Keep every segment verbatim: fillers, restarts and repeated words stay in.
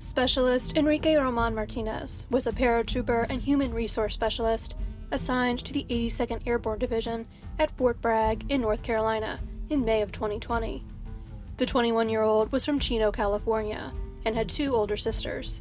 Specialist Enrique Roman Martinez was a paratrooper and human resource specialist assigned to the eighty-second Airborne Division at Fort Bragg in North Carolina in May of twenty twenty. The twenty-one-year-old was from Chino, California, and had two older sisters.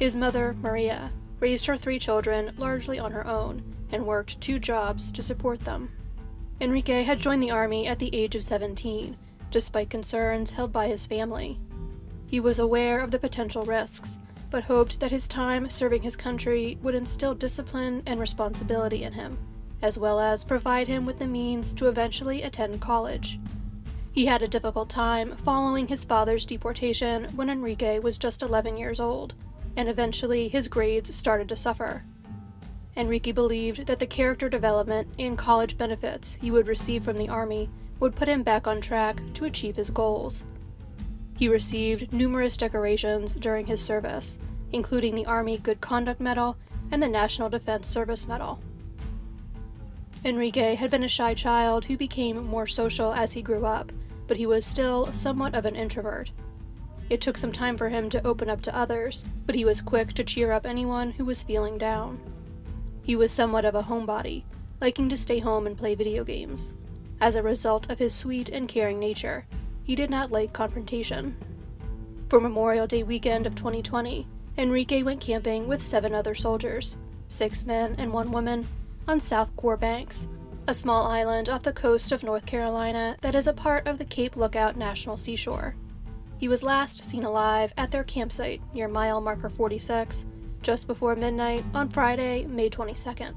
His mother, Maria, raised her three children largely on her own and worked two jobs to support them. Enrique had joined the Army at the age of seventeen, despite concerns held by his family. He was aware of the potential risks, but hoped that his time serving his country would instill discipline and responsibility in him, as well as provide him with the means to eventually attend college. He had a difficult time following his father's deportation when Enrique was just eleven years old, and eventually his grades started to suffer. Enrique believed that the character development and college benefits he would receive from the Army would put him back on track to achieve his goals. He received numerous decorations during his service, including the Army Good Conduct Medal and the National Defense Service Medal. Enrique had been a shy child who became more social as he grew up, but he was still somewhat of an introvert. It took some time for him to open up to others, but he was quick to cheer up anyone who was feeling down. He was somewhat of a homebody, liking to stay home and play video games. As a result of his sweet and caring nature, he did not like confrontation. For Memorial Day weekend of twenty twenty, Enrique went camping with seven other soldiers, six men and one woman, on South Core Banks, a small island off the coast of North Carolina that is a part of the Cape Lookout National Seashore. He was last seen alive at their campsite near Mile Marker forty-six, just before midnight on Friday, May twenty-second.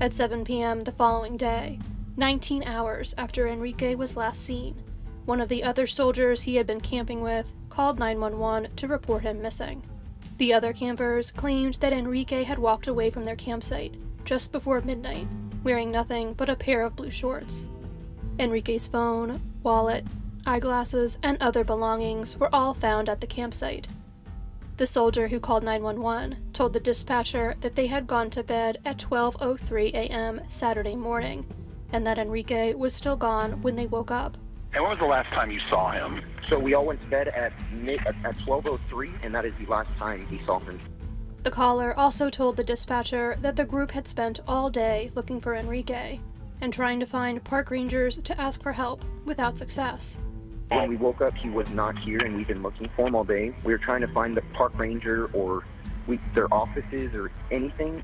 At seven p m the following day, nineteen hours after Enrique was last seen, one of the other soldiers he had been camping with called nine one one to report him missing. The other campers claimed that Enrique had walked away from their campsite just before midnight, wearing nothing but a pair of blue shorts. Enrique's phone, wallet, eyeglasses, and other belongings were all found at the campsite. The soldier who called nine one one told the dispatcher that they had gone to bed at twelve oh three a m Saturday morning, and that Enrique was still gone when they woke up. And when was the last time you saw him? So we all went to bed at twelve oh three, and that is the last time we saw him. The caller also told the dispatcher that the group had spent all day looking for Enrique and trying to find park rangers to ask for help without success. When we woke up, he was not here, and we've been looking for him all day. We were trying to find the park ranger or we, their offices or anything.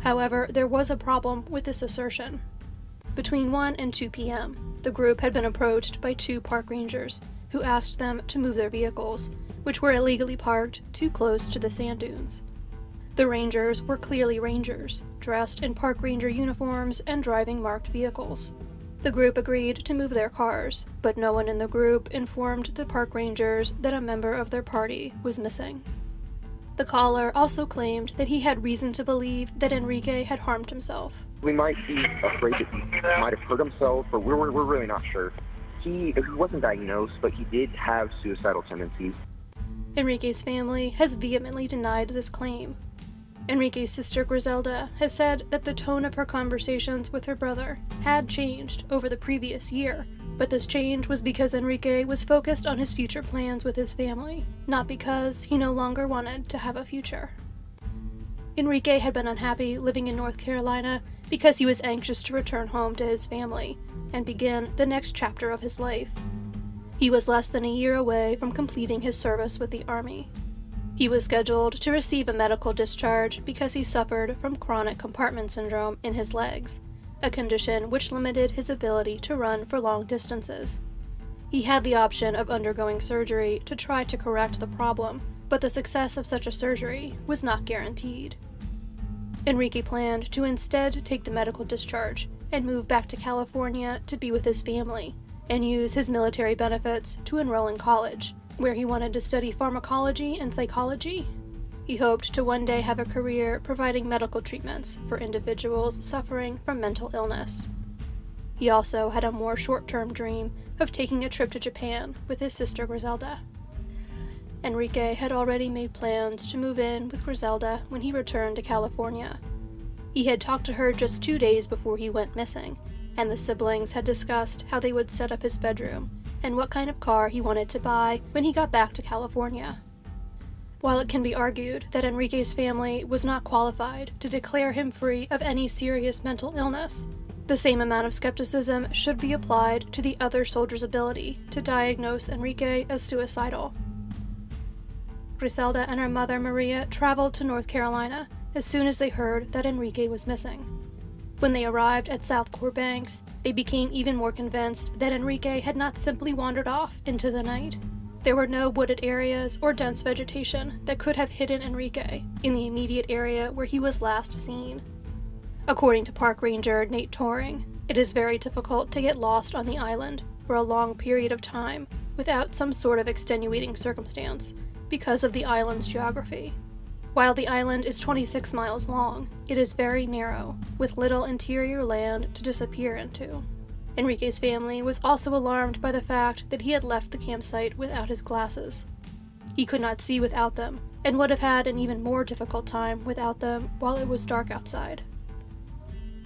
However, there was a problem with this assertion. Between one and two p m, the group had been approached by two park rangers who asked them to move their vehicles, which were illegally parked too close to the sand dunes. The rangers were clearly rangers, dressed in park ranger uniforms and driving marked vehicles. The group agreed to move their cars, but no one in the group informed the park rangers that a member of their party was missing. The caller also claimed that he had reason to believe that Enrique had harmed himself. We might be afraid that he might have hurt himself, or we're, we're, we're really not sure. He, he wasn't diagnosed, but he did have suicidal tendencies. Enrique's family has vehemently denied this claim. Enrique's sister Griselda has said that the tone of her conversations with her brother had changed over the previous year, but this change was because Enrique was focused on his future plans with his family, not because he no longer wanted to have a future. Enrique had been unhappy living in North Carolina because he was anxious to return home to his family and begin the next chapter of his life. He was less than a year away from completing his service with the Army. He was scheduled to receive a medical discharge because he suffered from chronic compartment syndrome in his legs, a condition which limited his ability to run for long distances. He had the option of undergoing surgery to try to correct the problem, but the success of such a surgery was not guaranteed. Enrique planned to instead take the medical discharge and move back to California to be with his family and use his military benefits to enroll in college, where he wanted to study pharmacology and psychology. He hoped to one day have a career providing medical treatments for individuals suffering from mental illness. He also had a more short-term dream of taking a trip to Japan with his sister Griselda. Enrique had already made plans to move in with Griselda when he returned to California. He had talked to her just two days before he went missing, and the siblings had discussed how they would set up his bedroom and what kind of car he wanted to buy when he got back to California. While it can be argued that Enrique's family was not qualified to declare him free of any serious mental illness, the same amount of skepticism should be applied to the other soldier's ability to diagnose Enrique as suicidal. Griselda and her mother Maria traveled to North Carolina as soon as they heard that Enrique was missing. When they arrived at South Core Banks, they became even more convinced that Enrique had not simply wandered off into the night. There were no wooded areas or dense vegetation that could have hidden Enrique in the immediate area where he was last seen. According to park ranger Nate Toring, it is very difficult to get lost on the island for a long period of time without some sort of extenuating circumstance because of the island's geography. While the island is twenty-six miles long, it is very narrow, with little interior land to disappear into. Enrique's family was also alarmed by the fact that he had left the campsite without his glasses. He could not see without them, and would have had an even more difficult time without them while it was dark outside.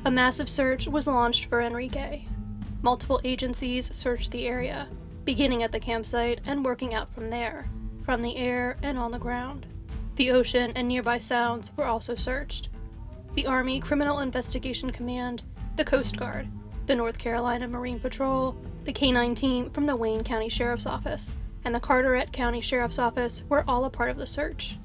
A massive search was launched for Enrique. Multiple agencies searched the area, beginning at the campsite and working out from there, from the air and on the ground. The ocean and nearby sounds were also searched. The Army Criminal Investigation Command, the Coast Guard, the North Carolina Marine Patrol, the K nine team from the Wayne County Sheriff's Office, and the Carteret County Sheriff's Office were all a part of the search.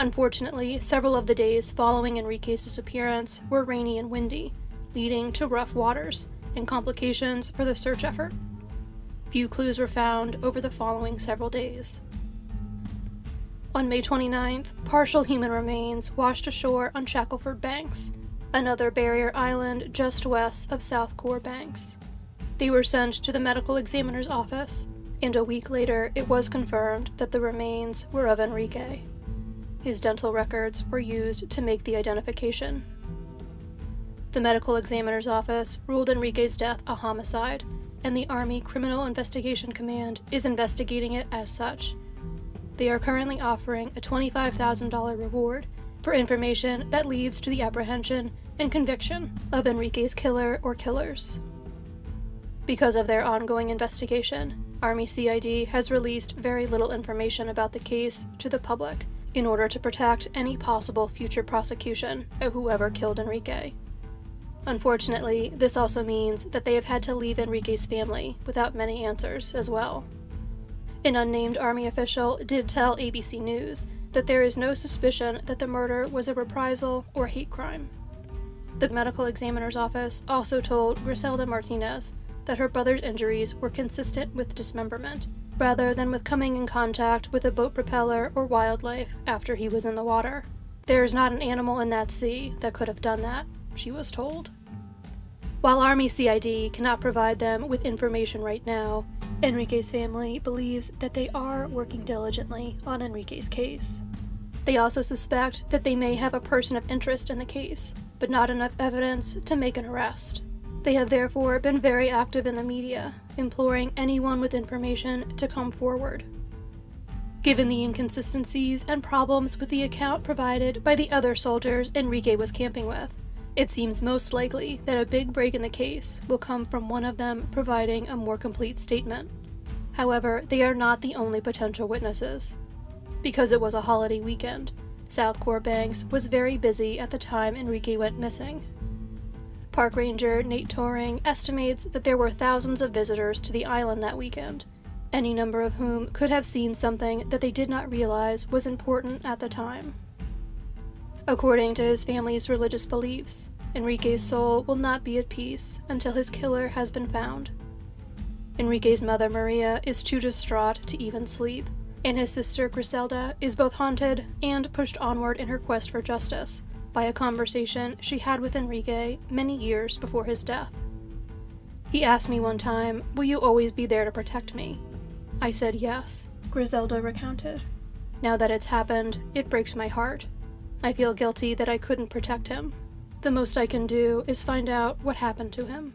Unfortunately, several of the days following Enrique's disappearance were rainy and windy, leading to rough waters and complications for the search effort. Few clues were found over the following several days. On May twenty-ninth, partial human remains washed ashore on Shackleford Banks, another barrier island just west of South Core Banks. They were sent to the medical examiner's office, and a week later it was confirmed that the remains were of Enrique. His dental records were used to make the identification. The medical examiner's office ruled Enrique's death a homicide, and the Army Criminal Investigation Command is investigating it as such. They are currently offering a twenty-five thousand dollar reward for information that leads to the apprehension and conviction of Enrique's killer or killers. Because of their ongoing investigation, Army C I D has released very little information about the case to the public, in order to protect any possible future prosecution of whoever killed Enrique. Unfortunately, this also means that they have had to leave Enrique's family without many answers as well. An unnamed Army official did tell A B C News that there is no suspicion that the murder was a reprisal or hate crime. The medical examiner's office also told Griselda Martinez that her brother's injuries were consistent with dismemberment, rather than with coming in contact with a boat propeller or wildlife after he was in the water. There is not an animal in that sea that could have done that, she was told. While Army C I D cannot provide them with information right now, Enrique's family believes that they are working diligently on Enrique's case. They also suspect that they may have a person of interest in the case, but not enough evidence to make an arrest. They have therefore been very active in the media, imploring anyone with information to come forward. Given the inconsistencies and problems with the account provided by the other soldiers Enrique was camping with, it seems most likely that a big break in the case will come from one of them providing a more complete statement. However, they are not the only potential witnesses. Because it was a holiday weekend, South Core Banks was very busy at the time Enrique went missing. Park ranger Nate Toring estimates that there were thousands of visitors to the island that weekend, any number of whom could have seen something that they did not realize was important at the time. According to his family's religious beliefs, Enrique's soul will not be at peace until his killer has been found. Enrique's mother Maria is too distraught to even sleep, and his sister Griselda is both haunted and pushed onward in her quest for justice by a conversation she had with Enrique many years before his death. He asked me one time, "Will you always be there to protect me?" I said yes, Griselda recounted. Now that it's happened, it breaks my heart. I feel guilty that I couldn't protect him. The most I can do is find out what happened to him.